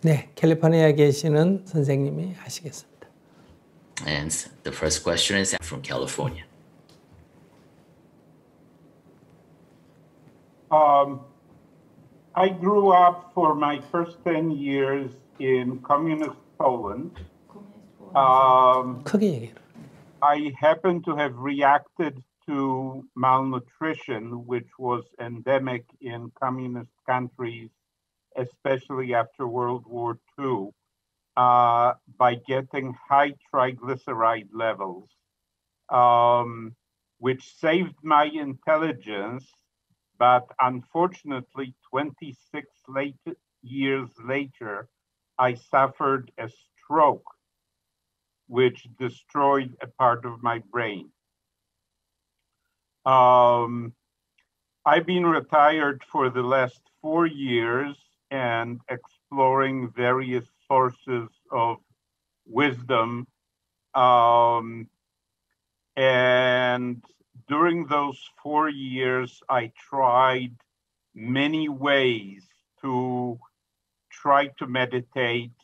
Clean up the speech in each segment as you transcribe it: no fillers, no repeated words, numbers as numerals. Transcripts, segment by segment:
네, 캘리포니아에 계시는 선생님이 하시겠습니다. And the first question is from California. I grew up for my first 10 years in communist Poland. I happen to have reacted to malnutrition, which was endemic in communist countries, especially after World War II, by getting high triglyceride levels, which saved my intelligence. But unfortunately, 26 years later, I suffered a stroke, which destroyed a part of my brain. I've been retired for the last 4 years and exploring various sources of wisdom. And during those 4 years, I tried many ways to try to meditate,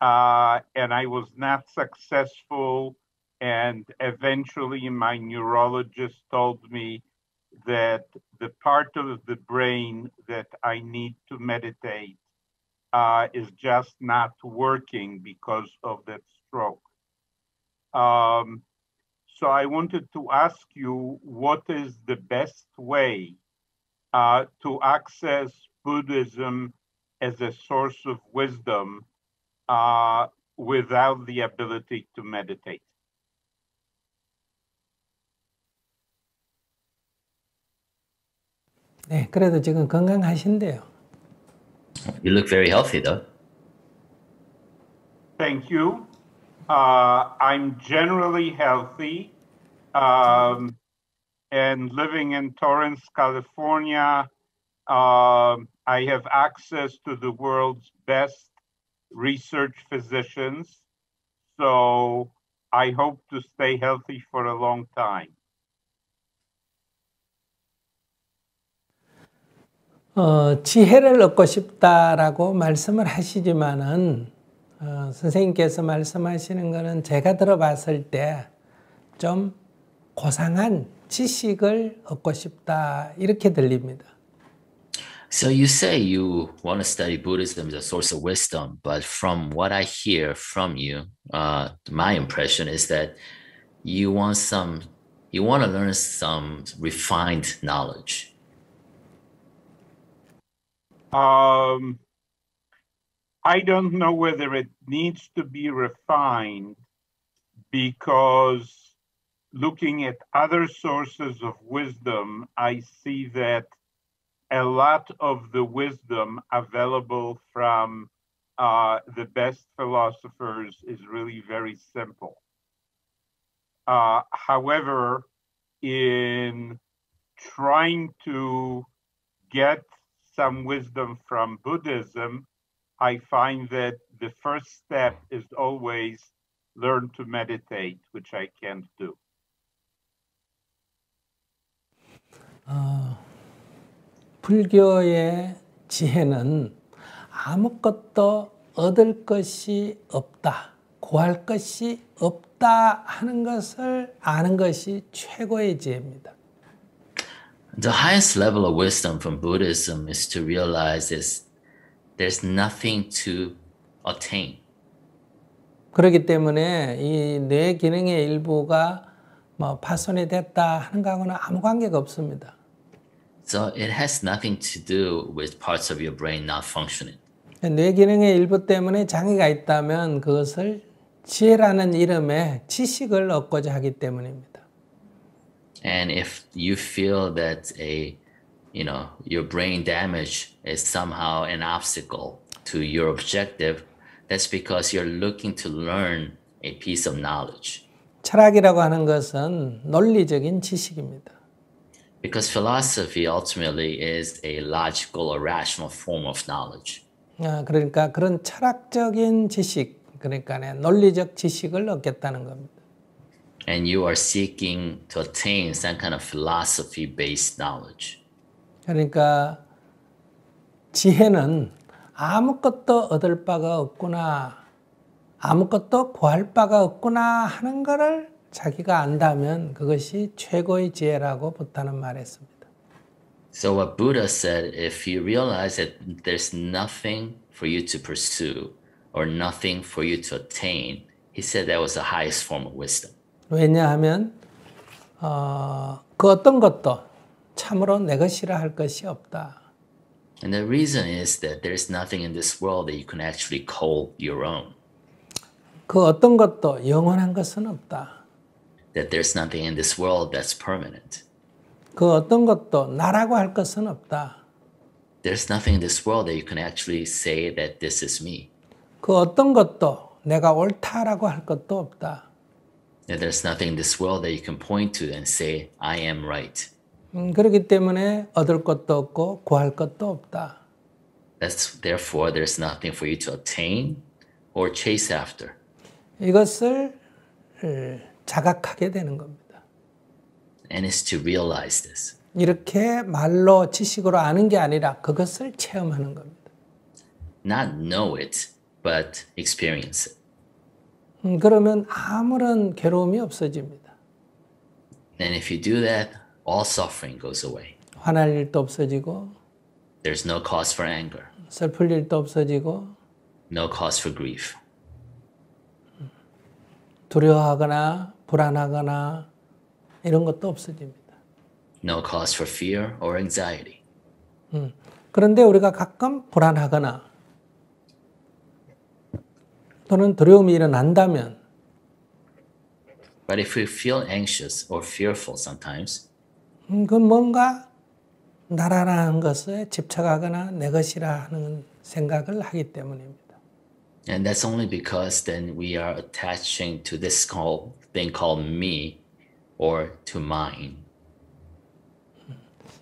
and I was not successful. And eventually my neurologist told me that the part of the brain that I need to meditate is just not working because of that stroke. So I wanted to ask you, what is the best way to access Buddhism as a source of wisdom without the ability to meditate? 네, 그래도 지금 건강하신데요. You look very healthy, though. Thank you. I'm generally healthy, and living in Torrance, California, I have access to the world's best research physicians, so I hope to stay healthy for a long time. 지혜를 얻고 싶다라고 말씀을 하시지만은 선생님께서 말씀하시는 거는 제가 들어봤을 때 좀 고상한 지식을 얻고 싶다 이렇게 들립니다. So you say you want to study Buddhism as a source of wisdom, but from what I hear from you, my impression is that you want to learn some refined knowledge. I don't know whether it needs to be refined, because looking at other sources of wisdom, I see that a lot of the wisdom available from the best philosophers is really very simple. However, in trying to get some wisdom from Buddhism, I find that the first step is always learn to meditate, which I can't do. 불교의 지혜는 아무것도 얻을 것이 없다, 구할 것이 없다 하는 것을 아는 것이 최고의 지혜입니다. The highest level of wisdom from Buddhism is to realize there's nothing to attain. 그렇기 때문에 이 뇌 기능의 일부가 뭐 파손이 됐다 하는 거하고는 아무 관계가 없습니다. So it has nothing to do with parts of your brain not functioning. 뇌 기능의 일부 때문에 장애가 있다면 그것을 지혜라는 이름의 지식을 얻고자 하기 때문입니다. And if you feel that your brain damage is somehow an obstacle to your objective, that's because you're looking to learn a piece of knowledge. 철학이라고 하는 것은 논리적인 지식입니다. Because philosophy ultimately is a logical or rational form of knowledge. 그러니까 그런 철학적인 지식, 그러니까 논리적 지식을 얻겠다는 겁니다. And you are seeking to attain some kind of philosophy-based knowledge. 그러니까 지혜는 아무것도 얻을 바가 없구나, 아무것도 구할 바가 없구나 하는 것을 자기가 안다면 그것이 최고의 지혜라고 부처는 말했습니다. So what Buddha said, if you realize that there's nothing for you to pursue or nothing for you to attain, he said that was the highest form of wisdom. 왜냐하면 그 어떤 것도 참으로 내 것이라 할 것이 없다. And the reason is that there's nothing in this world that you can actually call your own. 그 어떤 것도 영원한 것은 없다. That there's nothing in this world that's permanent. 그 어떤 것도 나라고 할 것은 없다. There's nothing in this world that you can actually say that this is me. 그 어떤 것도 내가 옳다라고 할 것도 없다. That there's nothing in this world that you can point to and say I am right. 그렇기 때문에 얻을 것도 없고 구할 것도 없다. That's therefore there's nothing for you to attain or chase after. 이것을 자각하게 되는 겁니다. And it's to realize this. 이렇게 말로 지식으로 아는 게 아니라 그것을 체험하는 겁니다. Not know it, but experience it. 그러면 아무런 괴로움이 없어집니다. And if you do that, all suffering goes away. 화날 일도 없어지고. There's no cause for anger. 슬플 일도 없어지고. No cause for grief. 두려워하거나 불안하거나 이런 것도 없어집니다. No cause for fear or anxiety. 그런데 우리가 가끔 불안하거나 또는 두려움이 일어난다면 But if we feel anxious or fearful sometimes, 그건 뭔가 나라라는 것에 집착하거나 내 것이라 하는 생각을 하기 때문입니다. And that's only because then we are attaching to this thing called me or to mine.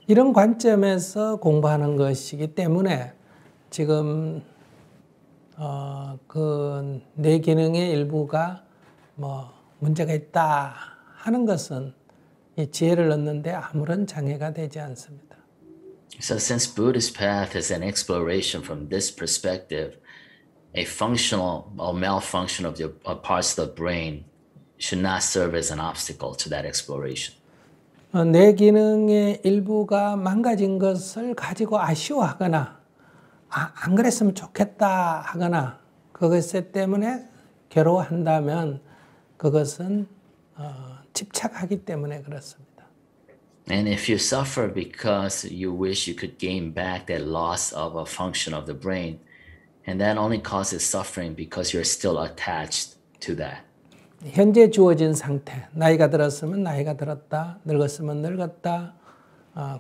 이런 관점에서 공부하는 것이기 때문에 지금 그 뇌 기능의 일부가 뭐 문제가 있다 하는 것은 이 지혜를 얻는데 아무런 장애가 되지 않습니다. So since Buddhist path is an exploration from this perspective, a functional or malfunction of the parts of the brain should not serve as an obstacle to that exploration. 뇌 기능의 일부가 망가진 것을 가지고 아쉬워하거나 안 그랬으면 좋겠다 하거나 그것 때문에 괴로워한다면 그것은 집착하기 때문에 그렇습니다. And if you suffer because you wish you could gain back that loss of a function of the brain, and that only causes suffering because you're still attached to that. 현재 주어진 상태, 나이가 들었으면 나이가 들었다, 늙었으면 늙었다,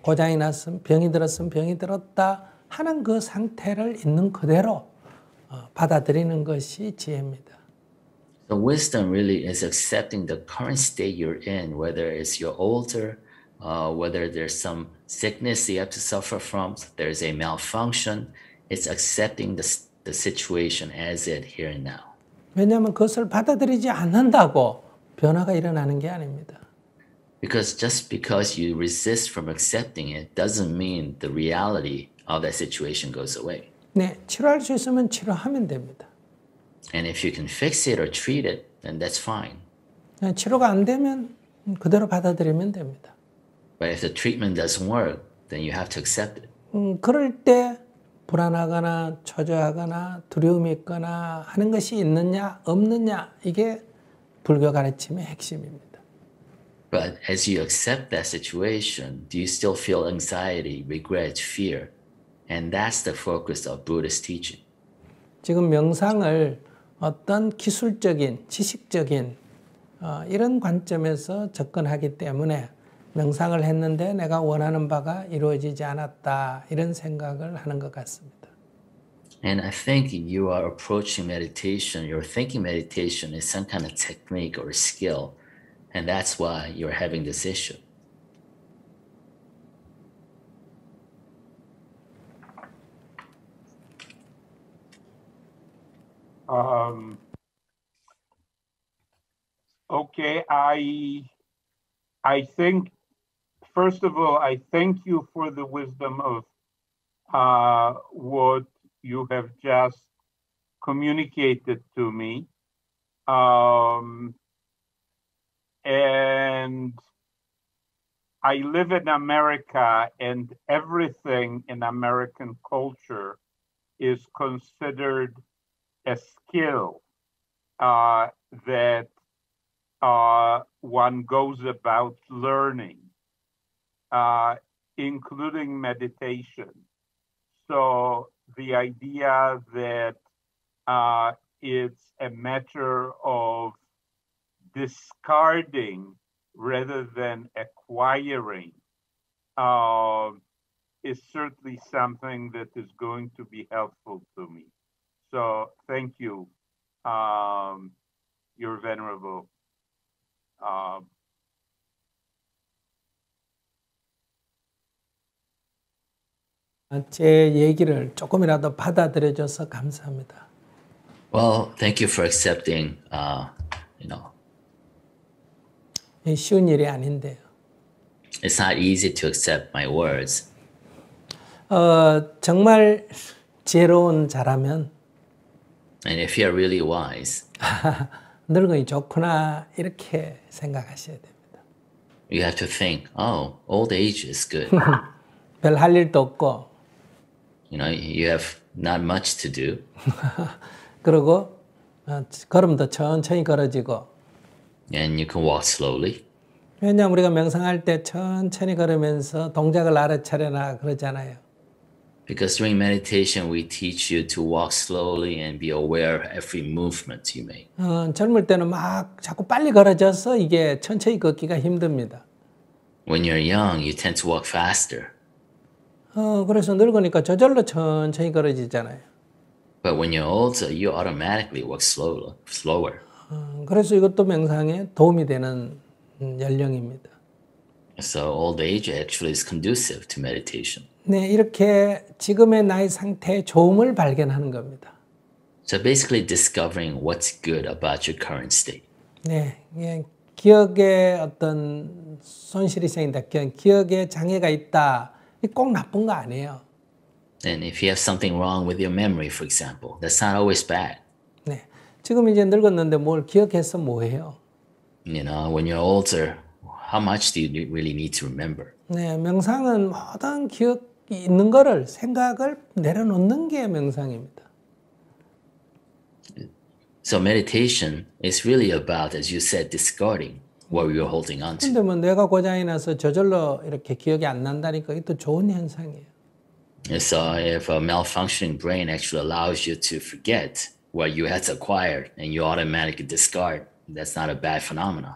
고장이 났으면 병이 들었으면 병이 들었다 하는 그 상태를 있는 그대로 받아들이는 것이 지혜입니다. The wisdom really is accepting the current state you're in, whether it's you're older, whether there's some sickness you have to suffer from, there's a malfunction. It's accepting the situation as it here and now. 왜냐하면 그것을 받아들이지 않는다고 변화가 일어나는 게 아닙니다. Because just because you resist from accepting it doesn't mean the reality of that situation goes away. 네, 치료할 수 있으면 치료하면 됩니다. And if you can fix it or treat it, then that's fine. 네, 치료가 안 되면 그대로 받아들이면 됩니다. But if the treatment doesn't work, then you have to accept it. 그럴 때 불안하거나 초조하거나 두려움이 있거나 하는 것이 있느냐 없느냐 이게 불교 가르침의 핵심입니다. But as you accept that situation, do you still feel anxiety, regret, fear? And that's the focus of Buddhist teaching. 지금 명상을 어떤 기술적인, 지식적인 이런 관점에서 접근하기 때문에 명상을 했는데 내가 원하는 바가 이루어지지 않았다 이런 생각을 하는 것 같습니다. And I think you are approaching meditation. You're thinking meditation is some kind of technique or skill, and that's why you're having this issue. Okay, I think. First of all, I thank you for the wisdom of what you have just communicated to me. And I live in America, and everything in American culture is considered a skill that one goes about learning, including meditation. So the idea that it's a matter of discarding rather than acquiring is certainly something that is going to be helpful to me. So thank you, Your Venerable. 제 얘기를 조금이라도 받아들여줘서 감사합니다. Well, thank you for accepting, you know. 쉬운 일이 아닌데요. It's not easy to accept my words. 정말 지혜로운 자라면 And if you're really wise, 늙은이 좋구나 이렇게 생각하셔야 됩니다. You have to think, oh, old age is good. 별 할 일도 없고 You know, you have not much to do. 그리고 걸음도 천천히 걸어지고 And you can walk slowly. 왜냐하면 우리가 명상할 때 천천히 걸으면서 동작을 알아차려라 그러잖아요. Because during meditation we teach you to walk slowly and be aware of every movement you make. 젊을 때는 막 자꾸 빨리 걸어져서 이게 천천히 걷기가 힘듭니다. When you're young, you tend to walk faster. 그래서 늙으니까 저절로 천천히 걸어지잖아요. But when you're older, you automatically walk slower. 그래서 이것도 명상에 도움이 되는 연령입니다. So old age actually is conducive to meditation. 네, 이렇게 지금의 나의 상태의 좋음을 발견하는 겁니다. So basically discovering what's good about your current state. 네, 예, 기억에 어떤 손실이 생긴다, 기억에 장애가 있다. 꼭 나쁜 거 아니에요. And if you have something wrong with your memory, for example, that's not always bad. 네, 지금 이제 늙었는데 뭘 기억해서 뭐해요? You know, when you're older, how much do you really need to remember? 네, 명상은 모든 기억이 있는 거를 생각을 내려놓는 게 명상입니다. So meditation is really about, as you said, discarding. What we were holding on to. 근데 뭐 내가 고장이 나서 저절로 이렇게 기억이 안 난다니까 이것도 좋은 현상이에요. So if a malfunctioning brain actually allows you to forget what you had acquired and you automatically discard, that's not a bad phenomenon.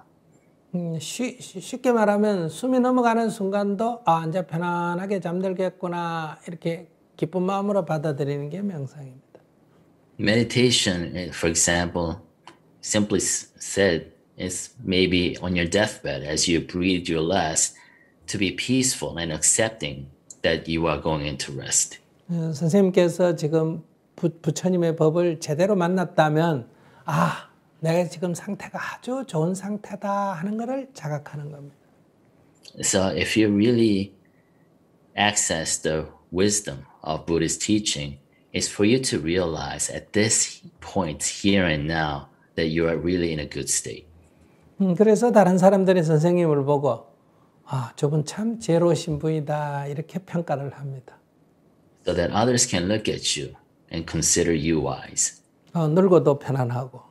쉽게 말하면 숨이 넘어가는 순간도 아 이제 편안하게 잠들겠구나 이렇게 기쁜 마음으로 받아들이는 게 명상입니다. Meditation, for example, simply said. It's maybe on your deathbed as you breathe your last to be peaceful and accepting that you are going into rest. 선생님께서 지금 부처님의 법을 제대로 만났다면 아, 내가 지금 상태가 아주 좋은 상태다 하는 것을 자각하는 겁니다. So if you really access the wisdom of Buddha's teaching, it's for you to realize at this point here and now that you are really in a good state. 그래서 다른 사람들이 선생님을 보고 아, 저분 참 지혜로우신 분이다 이렇게 평가를 합니다. So that others can look at you and consider you wise. 늙어도 편안하고.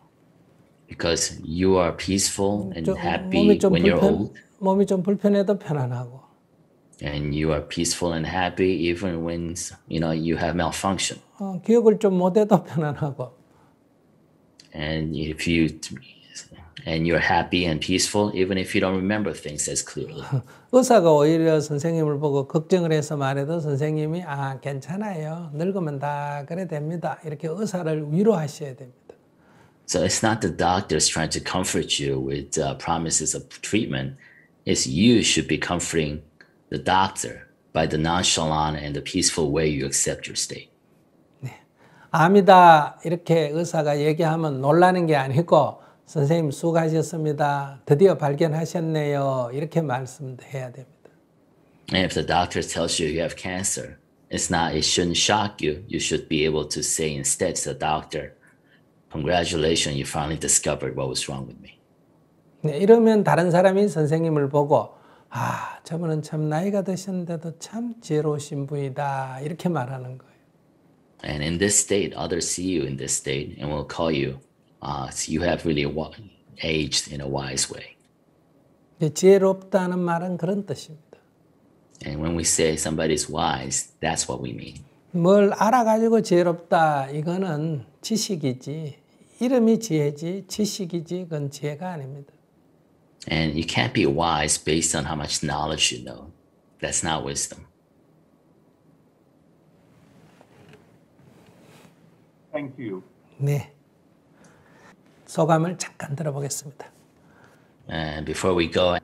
Because you are peaceful and happy when you're old. 몸이 좀 불편해도 편안하고. And you are peaceful and happy even when you know you have malfunction. 기억을 좀 못해도 편안하고. And if you And you're happy and peaceful even if you don't remember things as clearly. 의사가 오히려 선생님을 보고 걱정을 해서 말해도 선생님이 아 괜찮아요 늙으면 다 그래 됩니다 이렇게 의사를 위로하셔야 됩니다. So it's not the doctors trying to comfort you with promises of treatment. It's you should be comforting the doctor by the nonchalant and the peaceful way you accept your state. 네, 암이다 이렇게 의사가 얘기하면 놀라는 게 아니고. 선생님 수고하셨습니다. 드디어 발견하셨네요. 이렇게 말씀해야 됩니다. And if the doctor tells you you have cancer, It's not, it shouldn't shock you. You should be able to say instead to the doctor, "Congratulations, you finally discovered what was wrong with me." 네, 이러면 다른 사람이 선생님을 보고 아, 저분은 참 나이가 드셨는데도 참 지혜로우신 분이다. 이렇게 말하는 거예요. And in this state, others see you in this state and will call you, you have really aged in a wise way. 지혜롭다는 말은 그런 뜻입니다. And when we say somebody is wise, that's what we mean. 뭘 알아가지고 지혜롭다, 이거는 지식이지. 이름이 지혜지, 지식이지, 그건 지혜가 아닙니다. And you can't be wise based on how much knowledge you know. That's not wisdom. Thank you. 네. 소감을 잠깐 들어보겠습니다. And before we go,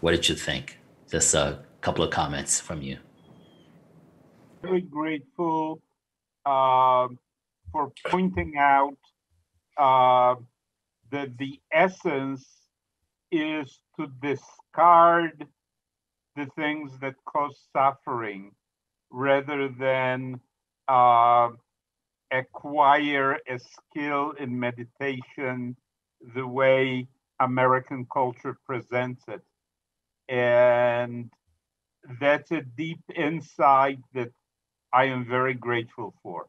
what did you think? Just a couple of comments from you. Very grateful for pointing out that the essence is to discard the things that cause suffering rather than acquire a skill in meditation the way American culture presents it. And that's a deep insight that I am very grateful for.